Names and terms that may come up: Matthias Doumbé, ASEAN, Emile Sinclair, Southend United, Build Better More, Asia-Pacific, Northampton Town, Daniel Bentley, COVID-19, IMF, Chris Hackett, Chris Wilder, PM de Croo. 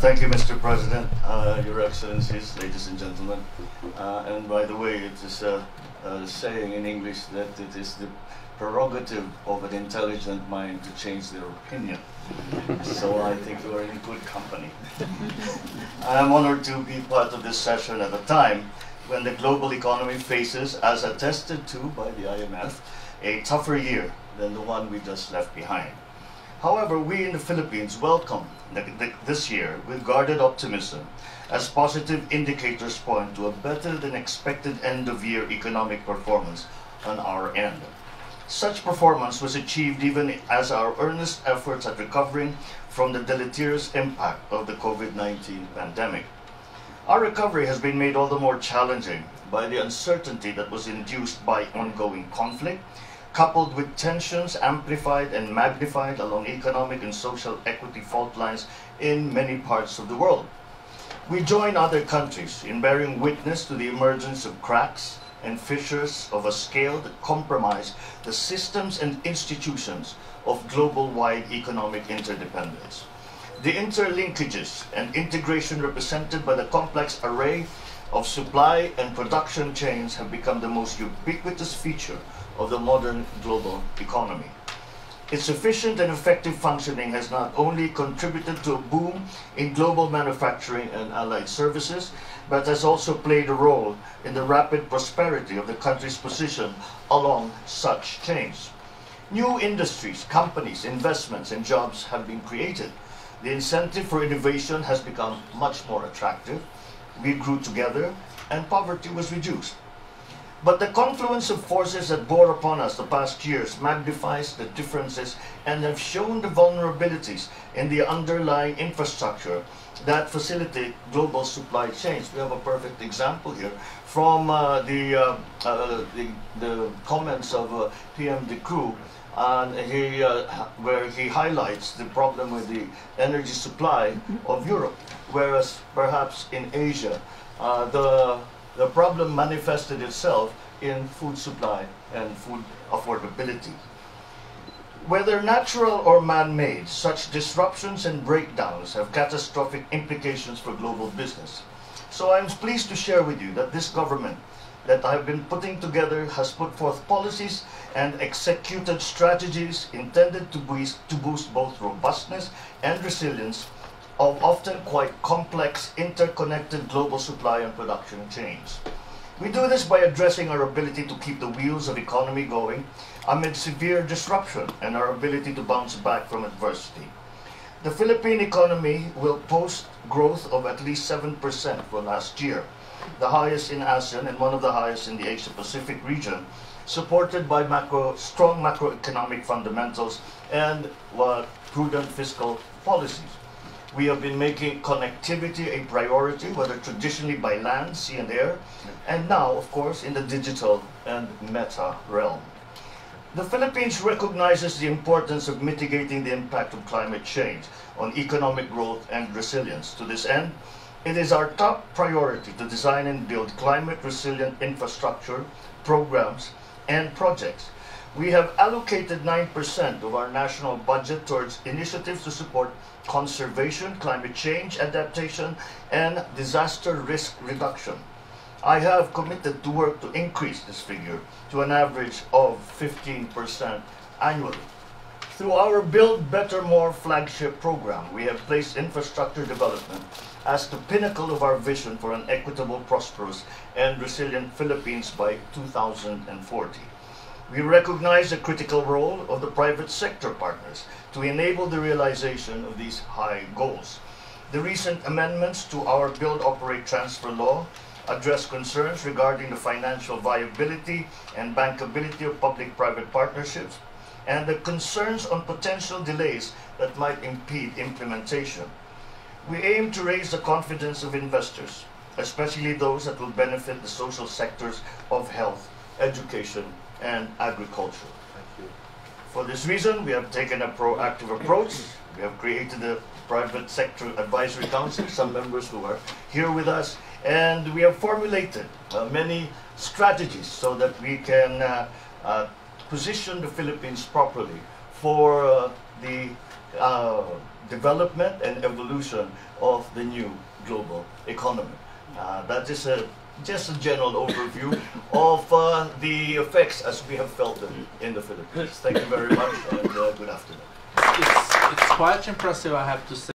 Thank you, Mr. President, Your Excellencies, ladies and gentlemen. And by the way, it is a saying in English that it is the prerogative of an intelligent mind to change their opinion. So I think we are in good company. I am honored to be part of this session at a time when the global economy faces, as attested to by the IMF, a tougher year than the one we just left behind. However, we in the Philippines welcome this year with guarded optimism, as positive indicators point to a better than expected end of year economic performance on our end. Such performance was achieved even as our earnest efforts at recovering from the deleterious impact of the COVID-19 pandemic. Our recovery has been made all the more challenging by the uncertainty that was induced by ongoing conflict, coupled with tensions amplified and magnified along economic and social equity fault lines in many parts of the world. We join other countries in bearing witness to the emergence of cracks and fissures of a scale that compromise the systems and institutions of global-wide economic interdependence. The interlinkages and integration represented by the complex array of supply and production chains have become the most ubiquitous feature of the modern global economy. Its efficient and effective functioning has not only contributed to a boom in global manufacturing and allied services, but has also played a role in the rapid prosperity of the country's position along such chains. New industries, companies, investments, and jobs have been created. The incentive for innovation has become much more attractive. We grew together, and poverty was reduced. But the confluence of forces that bore upon us the past years magnifies the differences and have shown the vulnerabilities in the underlying infrastructure that facilitate global supply chains. We have a perfect example here from the comments of PM de Croo, and where he highlights the problem with the energy supply of Europe, whereas perhaps in Asia, the problem manifested itself in food supply and food affordability. Whether natural or man-made, such disruptions and breakdowns have catastrophic implications for global business. So I'm pleased to share with you that this government that I've been putting together has put forth policies and executed strategies intended to boost both robustness and resilience of often quite complex, interconnected global supply and production chains. We do this by addressing our ability to keep the wheels of economy going amid severe disruption and our ability to bounce back from adversity. The Philippine economy will post growth of at least 7% for last year, the highest in ASEAN and one of the highest in the Asia-Pacific region, supported by strong macroeconomic fundamentals and prudent fiscal policies. We have been making connectivity a priority, whether traditionally by land, sea, and air, and now, of course, in the digital and meta realm. The Philippines recognizes the importance of mitigating the impact of climate change on economic growth and resilience. To this end, it is our top priority to design and build climate-resilient infrastructure, programs, and projects. We have allocated 9% of our national budget towards initiatives to support conservation, climate change adaptation, and disaster risk reduction. I have committed to work to increase this figure to an average of 15% annually. Through our Build Better More flagship program, we have placed infrastructure development as the pinnacle of our vision for an equitable, prosperous, and resilient Philippines by 2040. We recognize the critical role of the private sector partners to enable the realization of these high goals. The recent amendments to our Build, Operate, Transfer law address concerns regarding the financial viability and bankability of public-private partnerships and the concerns on potential delays that might impede implementation. We aim to raise the confidence of investors, especially those that will benefit the social sectors of health, education, and agriculture. Thank you. For this reason, we have taken a proactive approach. We have created a private sector advisory council, some members who are here with us, and we have formulated many strategies so that we can position the Philippines properly for the development and evolution of the new global economy. That is just a general overview of the effects as we have felt them in the Philippines. Thank you very much, and good afternoon. It's quite impressive, I have to say.